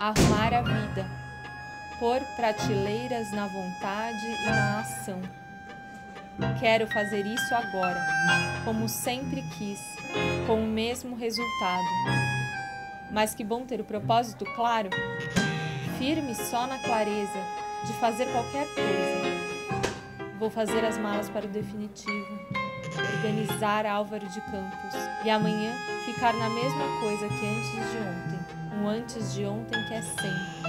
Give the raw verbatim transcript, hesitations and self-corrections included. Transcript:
armar a vida, pôr prateleiras na vontade e na ação. Quero fazer isso agora, como sempre quis, com o mesmo resultado. Mas que bom ter o propósito claro, firme só na clareza de fazer qualquer coisa. Vou fazer as malas para o definitivo, organizar Álvaro de Campos e amanhã ficar na mesma coisa que antes de ontem, um antes de ontem que é sempre.